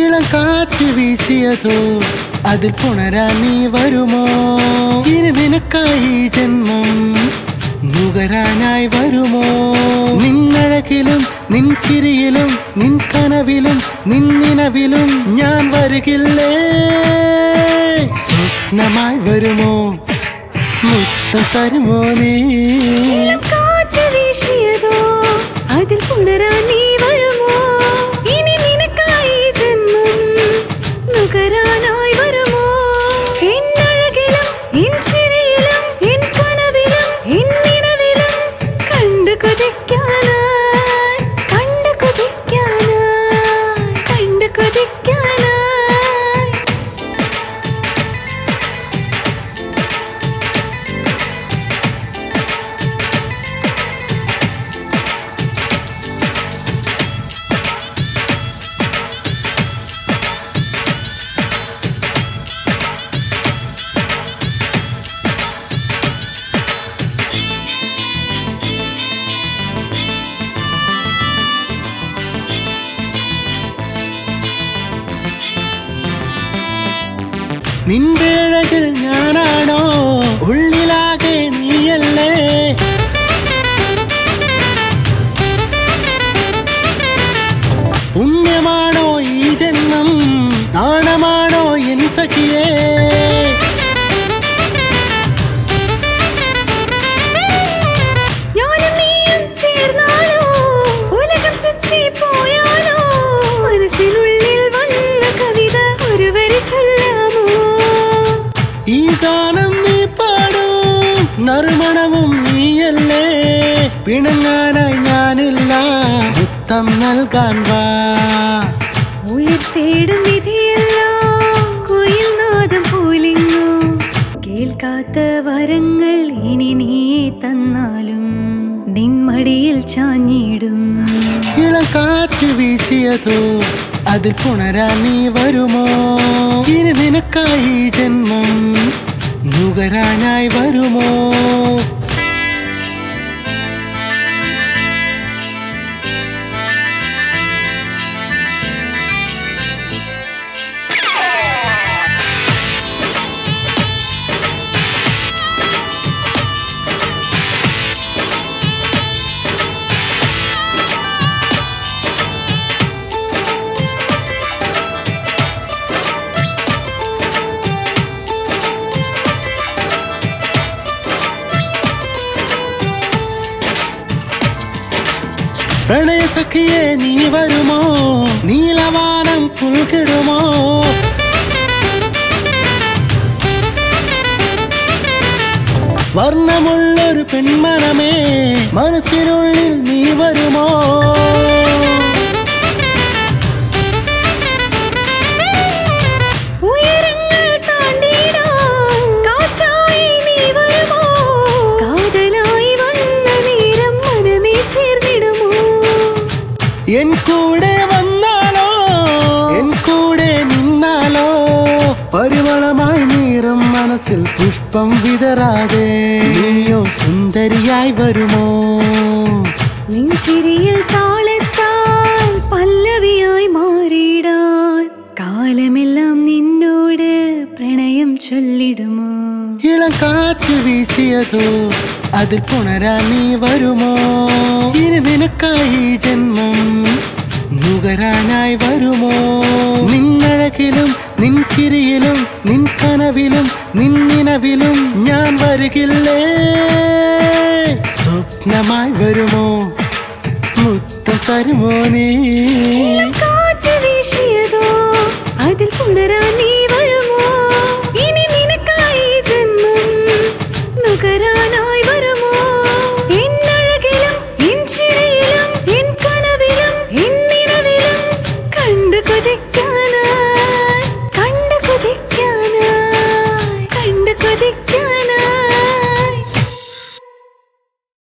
ഇളങ്കാറ്റ് വീശിയതോ അതിൽ പുണരാൻ നീ വരുമോ? ഇനി നിനക്കായി ജന്മം നുകരാനായി വരുമോ? നിന്നഴകിലും നിൻ ചിരിയിലും നിൻ കനവിലും നിന്നിനവിലും ഞാൻ വരുകില്ലേ? സ്വപ്നമായി വരുമോ? മുത്തം തരുമോ നീ? ഇളങ്കാറ്റ് വീശിയതോ അതിൽ പുണരാൻ നീ വരുമോ? ഇനി നിനക്കായി ജന്മം നുകരാനായി വരുമോ? എന്നഴകിലും നിൻ ചിരിയിലും നിൻ കനവിലും നിന്നിനവിലും കണ്ടു കൊതിക്കാനായി കണ്ടു കൊതിക്കാനായി കണ്ടു കൊതിക്കാനായി നിന്റെ അഴകിൽ ഞാനാണോ? ഉള്ളിലാകെ നീയല്ലേ? പുണ്യമാണോ ഈ ജന്മം? ദാനമാണോ എൻ സഖിയേ? ഈ ഗാനം നീ പാടൂ, നറുമണവും നീയല്ലേ? പിണങ്ങാനായി ഞാനില്ല, മുത്തം നൽകാൻ വാ. ഉയർ തേടും വിധിയല്ല കുയിൽ നാദം പോലിങ്ങു. കേൾക്കാത്ത വരങ്ങൾ ഇനി നീ തന്നാലും നിൻമടിയിൽ ചാഞ്ഞിടും. ഇളങ്കാറ്റ് വീശിയതോ അതിൽ പുണരാൻ നീ വരുമോ? ഇനി നിനക്കായി ജന്മം നുകരാനായി വരുമോ? പ്രണയ സഖിയെ നീ വരുമോ? നീലവാനം പുൽകിടുമോ? വർണ്ണമുള്ളൊരു പെൺമനമേ മനസ്സിനുള്ളിൽ നീ വരുമോ? എൻ കൂടെ വന്നാലോ? എൻ കൂടെ നിന്നാലോ? പരിമളമായി നീറും മനസ്സിൽ പുഷ്പം വിതരാതെ നീയോ സുന്ദരിയായി വരുമോ? നിൻ ചിരിയിൽ താളത്താൽ പല്ലവിയായി മാറിയിടാൻ കാലമെല്ലാം നിന്നോട് പ്രണയം ചൊല്ലിടുമോ? ഇളങ്കാറ്റ് വീശിയതോ അതിൽ പുണരാൻ നീ വരുമോ? ഇനി നിനക്കായി ജന്മം നുകരാനായി വരുമോ? നിന്നഴകിലും നിൻ ചിരിയിലും നിൻ കനവിലും നിന്നിനവിലും ഞാൻ വരുകില്ലേ? സ്വപ്നമായി വരുമോ? മുത്തം തരുമോ നീ? ഇളങ്കാറ്റ് വീശിയതോ അതിൽ പുണരാൻ നീ